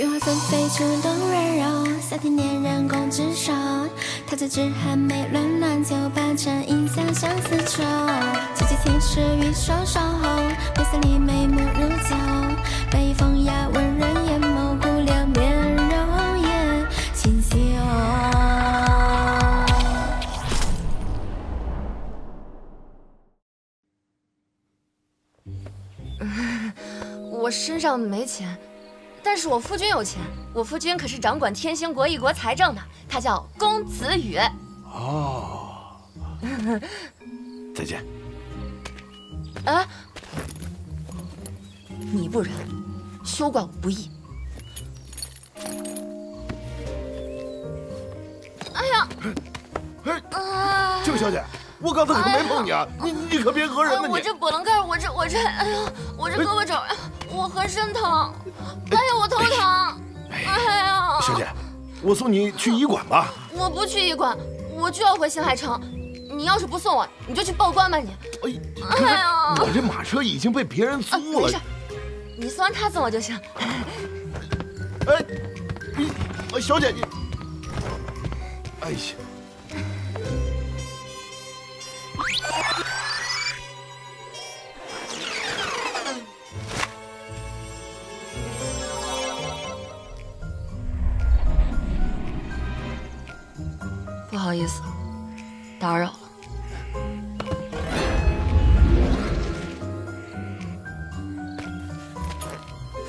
雪花纷飞，初冬温柔，夏天点燃公之手，桃子枝寒梅乱乱就把蝉影洒向四周。七七情诗与手守候，夜色里眉目如酒，白衣风雅温润眼眸，姑娘面容也清秀。我身上没钱。 但是我夫君有钱，我夫君可是掌管天星国一国财政的，他叫公子羽。哦，再见。啊！你不仁，休怪我不义。哎呀！哎，邱小姐，我刚才可没碰你啊，你可别讹人了你。我这波棱盖，我这，哎呦，我这胳膊肘。 我浑身疼，哎呀，我头疼，哎呀！小姐，我送你去医馆吧。我不去医馆，我就要回星海城。你要是不送我，你就去报官吧你。哎呀，我这马车已经被别人租了。没事，你送完他送我就行。哎，小姐你，哎呀。 不好意思，打扰了。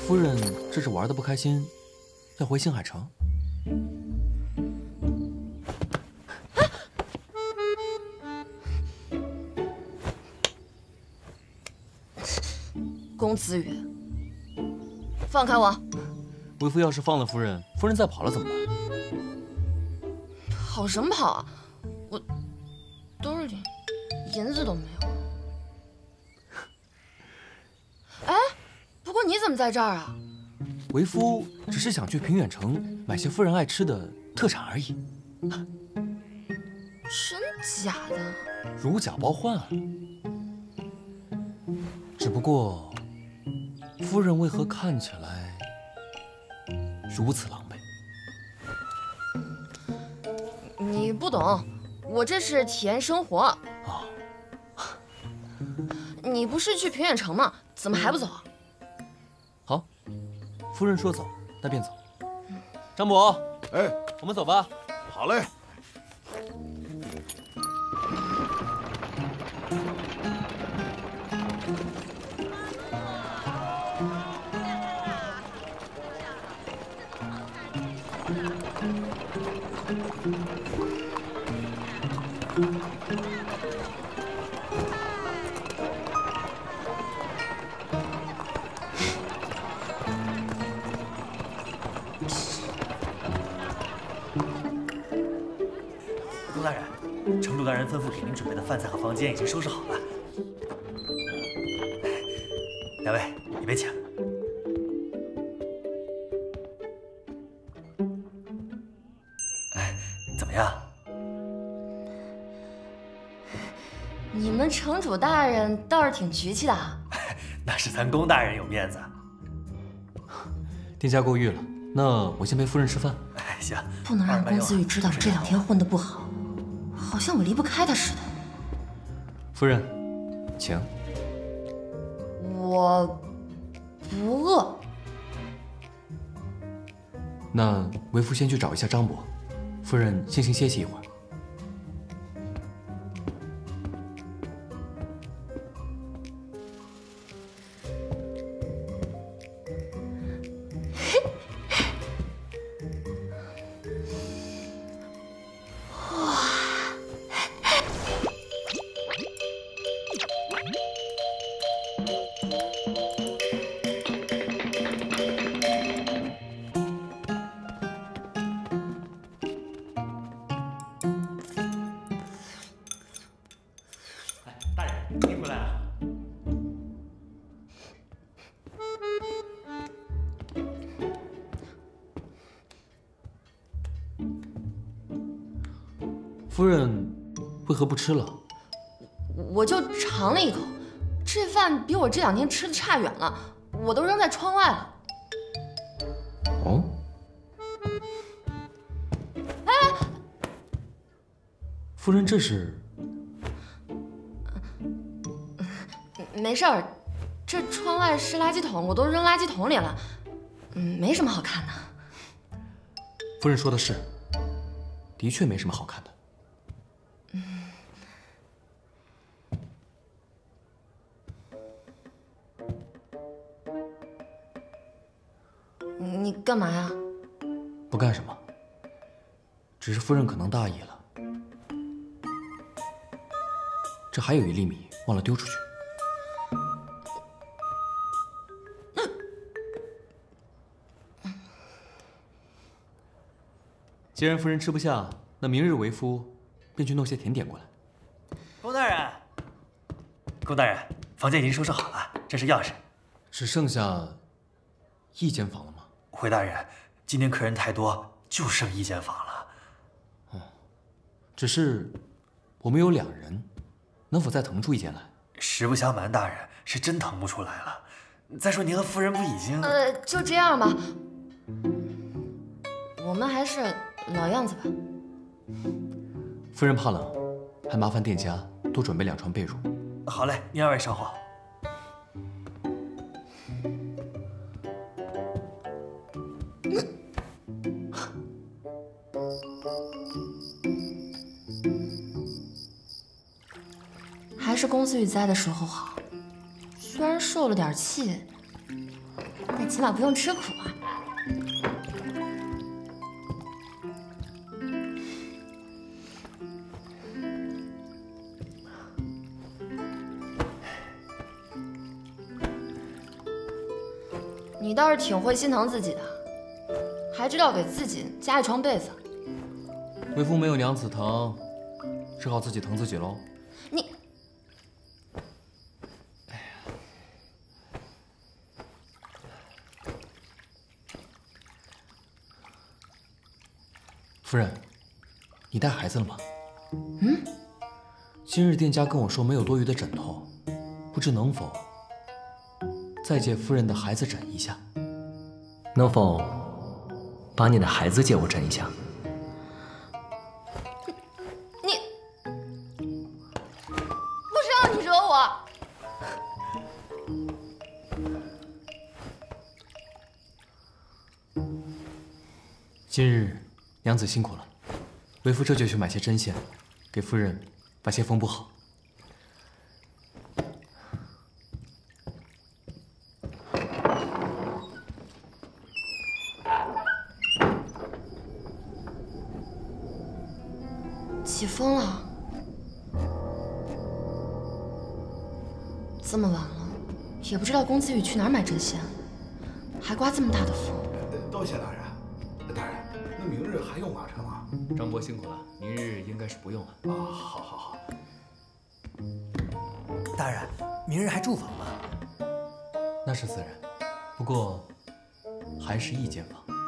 夫人这是玩的不开心，要回星海城。啊、公子羽，放开我！为夫要是放了夫人，夫人再跑了怎么办？ 跑什么跑啊！我兜里银子都没有。哎，不过你怎么在这儿啊？为夫只是想去平远城买些夫人爱吃的特产而已。真假的？如假包换啊！只不过，夫人为何看起来如此狼狈？ 你不懂，我这是体验生活。哦，你不是去平远城吗？怎么还不走啊？好，夫人说走，那便走。张伯，哎，我们走吧。好嘞。陆大人，程主大人吩咐给您准备的饭菜和房间已经收拾好了。两位，你们请。哎，怎么样？你们城主大人倒是挺局气的啊。那是咱龚大人有面子。店家过誉了，那我先陪夫人吃饭。哎，行。不能让公子羽知道这两天混得不好。 好像我离不开他似的。夫人，请。我不饿。那为夫先去找一下张伯，夫人先行歇息一会儿。夫人为何不吃了？我就尝了一口，这饭比我这两天吃的差远了，我都扔在窗外了。哦。哎，夫人这是？没事儿，这窗外是垃圾桶，我都扔垃圾桶里了。没什么好看的。夫人说的是，的确没什么好看的。 你干嘛呀？不干什么，只是夫人可能大意了。这还有一粒米忘了丢出去。既然夫人吃不下，那明日为夫便去弄些甜点过来。龚大人，龚大人，房间已经收拾好了，这是钥匙。只剩下一间房了吗？ 回大人，今天客人太多，就剩一间房了。哦，只是我们有2人，能否再腾出一间来？实不相瞒，大人是真腾不出来了。再说您和夫人不已经……就这样吧。我们还是老样子吧。夫人怕冷，还麻烦店家多准备2床被褥。好嘞，您二位稍后。 还是公子玉在的时候好，虽然受了点气，但起码不用吃苦啊。你倒是挺会心疼自己的，还知道给自己加一床被子。为夫没有娘子疼，只好自己疼自己喽。你。 夫人，你带孩子了吗？今日店家跟我说没有多余的枕头，不知能否再借夫人的孩子枕一下？能否把你的孩子借我枕一下？你不是让你惹我？今日。 娘子辛苦了，为夫这就去买些针线，给夫人把线缝补好。起风了，这么晚了，也不知道公子玉去哪儿买针线，还刮这么大的风。多谢大人。 明日还用马车吗？张伯辛苦了，明日应该是不用了。啊，好，好，好。大人，明日还住房吗？那是自然，不过还是一间房。